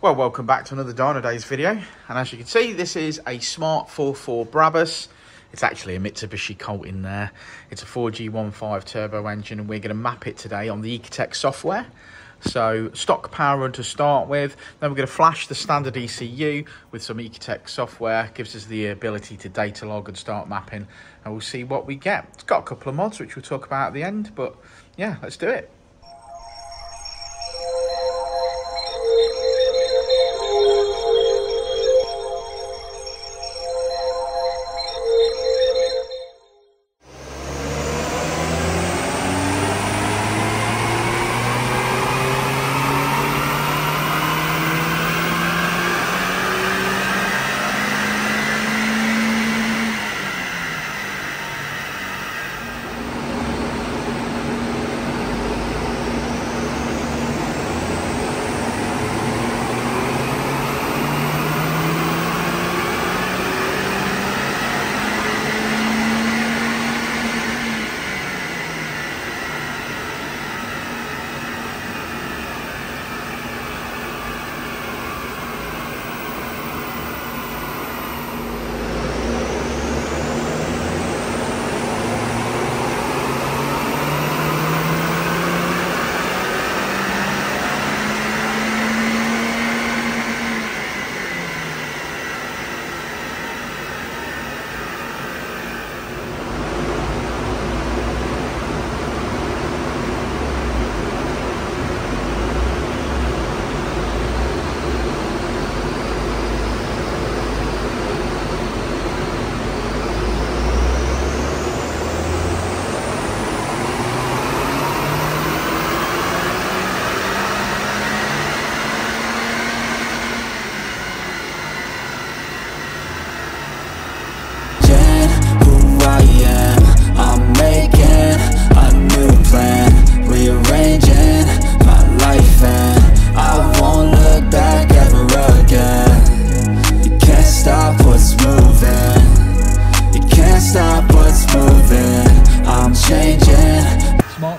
Well, welcome back to another Dynodaze video, and as you can see, this is a Smart ForFour Brabus. It's actually a Mitsubishi Colt in there. It's a 4G15 turbo engine, and we're going to map it today on the Ecutek software. So stock power run to start with, then we're going to flash the standard ECU with some Ecutek software. Gives us the ability to data log and start mapping, and we'll see what we get. It's got a couple of mods which we'll talk about at the end, but yeah, let's do it.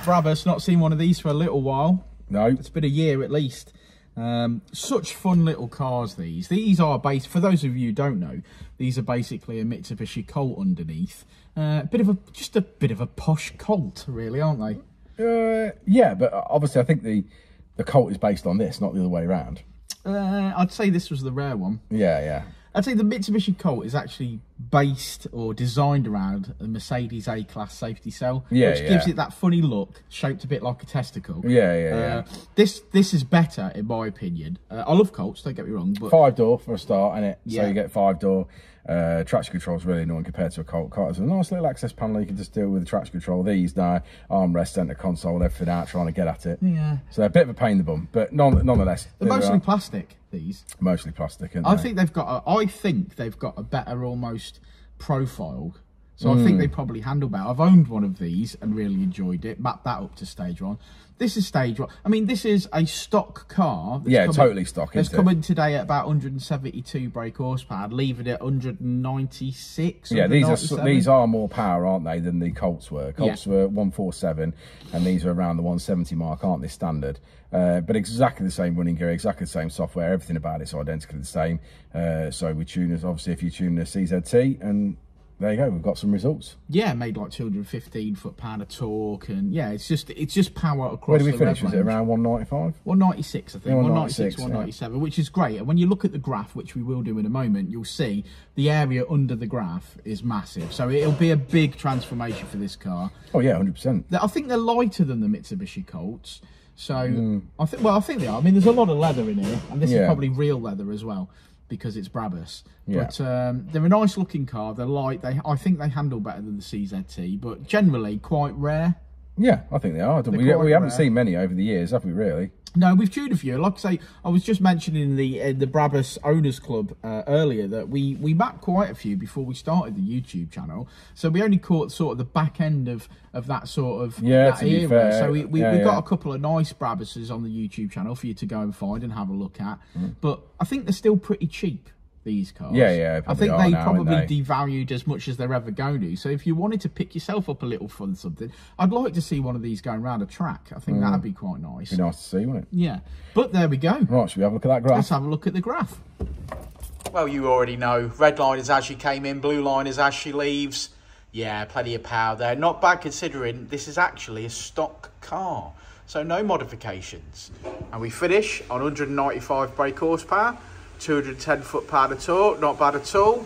Brabus, not seen one of these for a little while. No, it's been a year at least. Such fun little cars, these are based, for those of you who don't know, these are basically a Mitsubishi Colt underneath. Just a bit of a posh Colt, really, aren't they? Yeah, but obviously I think the Colt is based on this, not the other way around. I'd say this was the rare one. Yeah. I'd say the Mitsubishi Colt is actually based or designed around a Mercedes A-Class safety cell, which gives it that funny look, shaped a bit like a testicle. Yeah. This is better, in my opinion. I love Colts, don't get me wrong. But 5-door for a start, innit? Yeah. So you get 5-door. Traction control is really annoying compared to a Colt car. It's a nice little access panel you can just deal with the traction control. These now, armrest, centre console, everything out, trying to get at it. Yeah. So a bit of a pain in the bum, but nonetheless. They're mostly plastic, these. Mostly plastic, aren't they? I think they've got a better almost profile. So I think they probably handle better. I've owned one of these and really enjoyed it. Mapped that up to stage one. This is stage one. I mean, this is a stock car. Yeah, totally stock. It's coming today at about 172 brake horsepower, leaving it at 196. Yeah, these are more power, aren't they, than the Colts were. Colts were 147, and these are around the 170 mark, aren't they, standard? But exactly the same running gear, exactly the same software. Everything about it's identically the same. So we tune it. Obviously, if you tune the CZT and there you go, we've got some results. Yeah, made like 215 foot-pound of torque, and yeah, it's just power across. Where did we finish? Was it around 195? 196, I think. 196, 197, yeah. Which is great. And when you look at the graph, which we will do in a moment, you'll see the area under the graph is massive. So it'll be a big transformation for this car. Oh yeah, 100%. I think they're lighter than the Mitsubishi Colts. So I think they are. I mean, there's a lot of leather in here, and this is probably real leather as well, because it's Brabus. But they're a nice looking car. They're light. I think they handle better than the CZT, but generally quite rare. Yeah, I think they are. We haven't seen many over the years, have we, really? No, we've tuned a few. Like I say, I was just mentioning the Brabus Owners Club earlier that we mapped quite a few before we started the YouTube channel. So we only caught sort of the back end of that sort of that era. So we've got a couple of nice Brabuses on the YouTube channel for you to go and find and have a look at. But I think they're still pretty cheap. these cars. Yeah, probably. I think they probably devalued as much as they're ever going to. So if you wanted to pick yourself up a little fun something, I'd like to see one of these going round a track. I think that'd be quite nice. Be nice to see, wouldn't it? Yeah. But there we go. Right, should we have a look at that graph? Let's have a look at the graph. Well, you already know. Red line is as she came in, blue line is as she leaves. Yeah, plenty of power there. Not bad considering this is actually a stock car. So no modifications. And we finish on 195 brake horsepower, 210 foot-pound of torque, not bad at all.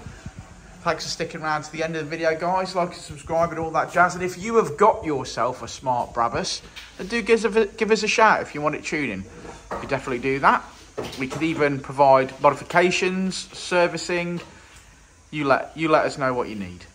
Thanks for sticking around to the end of the video, guys. Like and subscribe and all that jazz. And if you have got yourself a smart Brabus, then do give us a shout if you want it tuning. You could definitely do that. We could even provide modifications, servicing. You let us know what you need.